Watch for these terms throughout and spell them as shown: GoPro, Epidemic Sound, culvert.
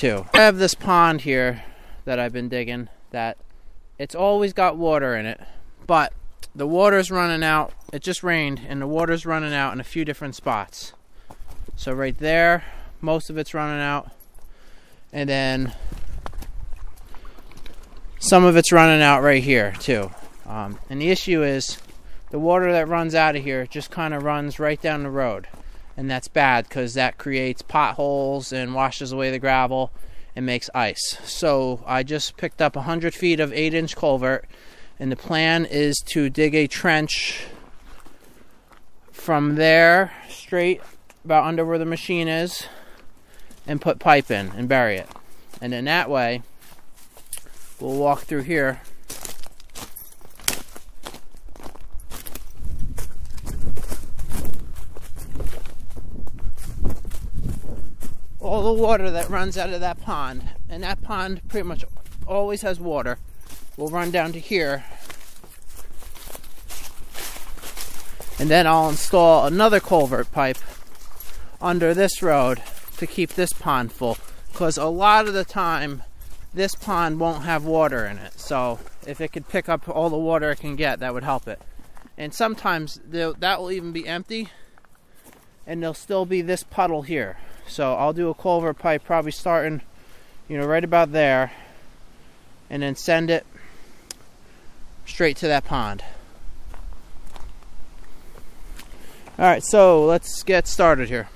too. I have this pond here that I've been digging that it's always got water in it, but the water's running out. It just rained and the water's running out in a few different spots. So right there, most of it's running out, and then some of it's running out right here too. And the issue is the water that runs out of here just kind of runs right down the road, and that's bad because that creates potholes and washes away the gravel and makes ice. So I just picked up 100 feet of 8-inch culvert, and the plan is to dig a trench from there straight about under where the machine is and put pipe in and bury it. And then that way we'll walk through here all the water that runs out of that pond, and that pond pretty much always has water, will run down to here, and then I'll install another culvert pipe under this road to keep this pond full, because a lot of the time this pond won't have water in it, so if it could pick up all the water it can get, that would help it. And sometimes that will even be empty and there'll still be this puddle here, so I'll do a culvert pipe probably starting, you know, right about there, and then send it straight to that pond. Alright, so let's get started here.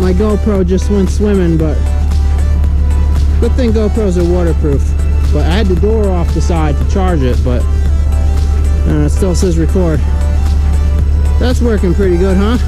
my GoPro just went swimming, but good thing GoPros are waterproof. But I had the door off the side to charge it, but it still says record. That's working pretty good, huh?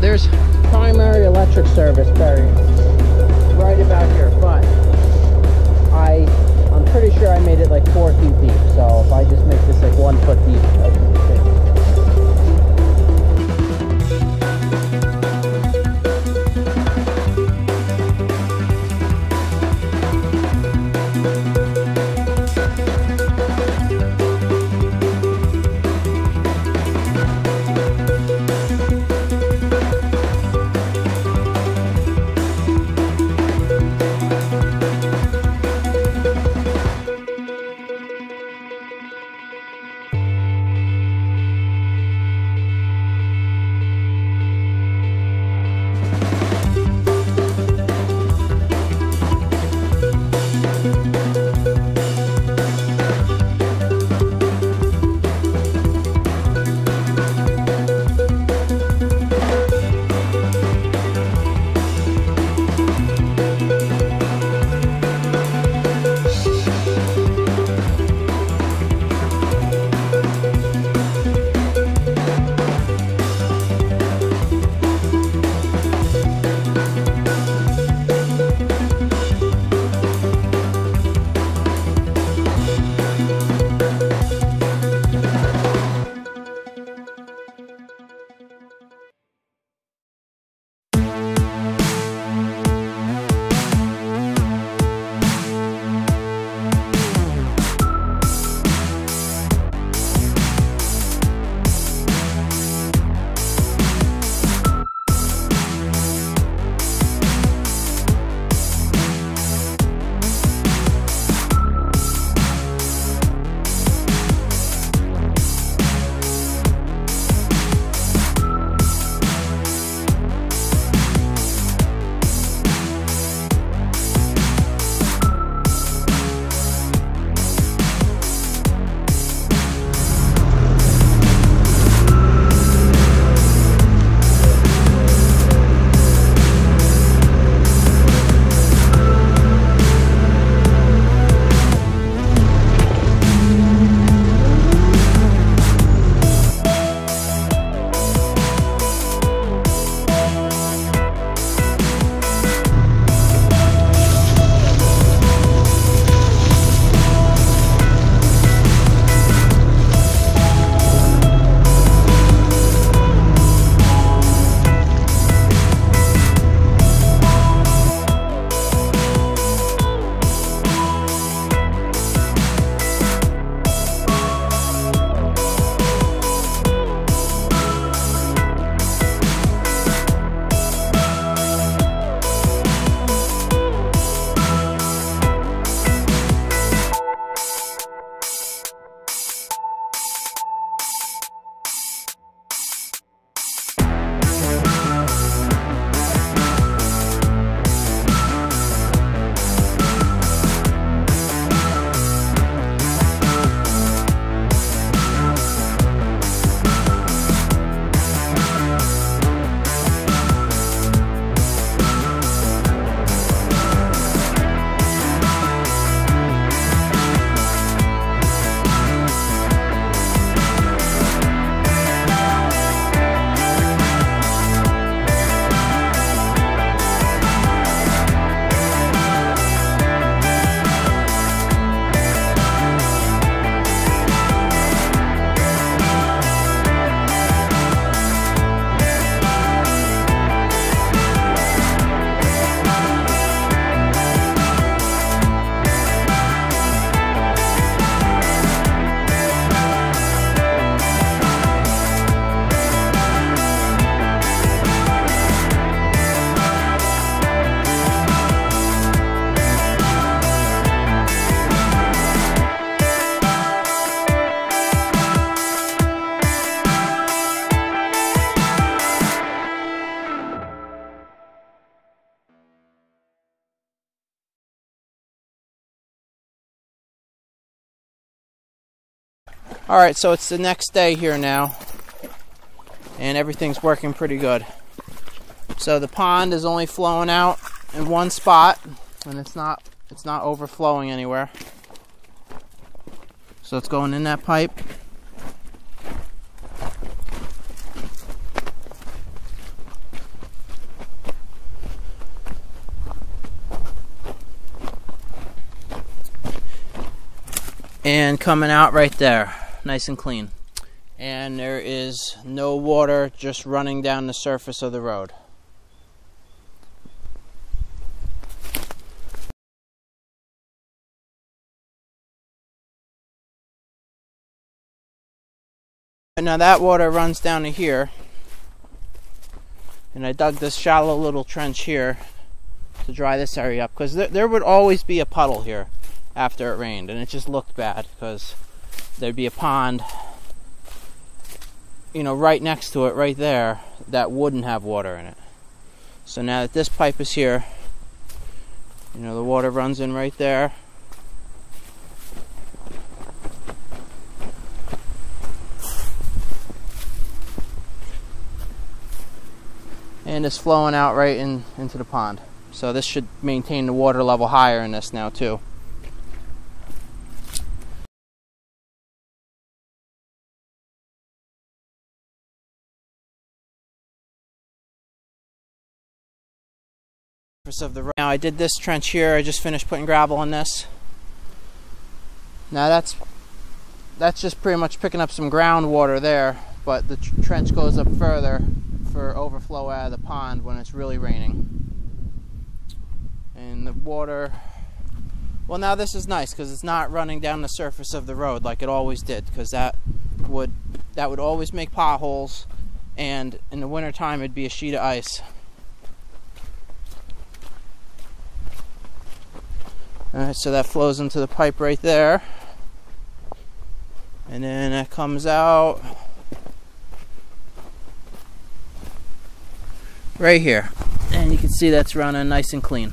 There's primary electric service buried right about here, but I'm pretty sure I made it like 4 feet deep, so if I just make this like 1 foot deep, I can fit. Alright, so it's the next day here now, and everything's working pretty good. So the pond is only flowing out in one spot, and it's not overflowing anywhere. So it's going in that pipe. And coming out right there, nice and clean. And there is no water just running down the surface of the road. Now that water runs down to here, and I dug this shallow little trench here to dry this area up, because there would always be a puddle here after it rained, and it just looked bad because there'd be a pond, you know, right next to it right there that wouldn't have water in it. So now that this pipe is here, you know, the water runs in right there, and it's flowing out right into the pond. So this should maintain the water level higher in this now too. Now I did this trench here. I just finished putting gravel in this. Now that's just pretty much picking up some groundwater there, but the trench goes up further for overflow out of the pond when it's really raining. And the water, well, now this is nice because it's not running down the surface of the road like it always did, because that would always make potholes, and in the winter time it'd be a sheet of ice. Alright, so that flows into the pipe right there, and then that comes out right here, and you can see that's running nice and clean.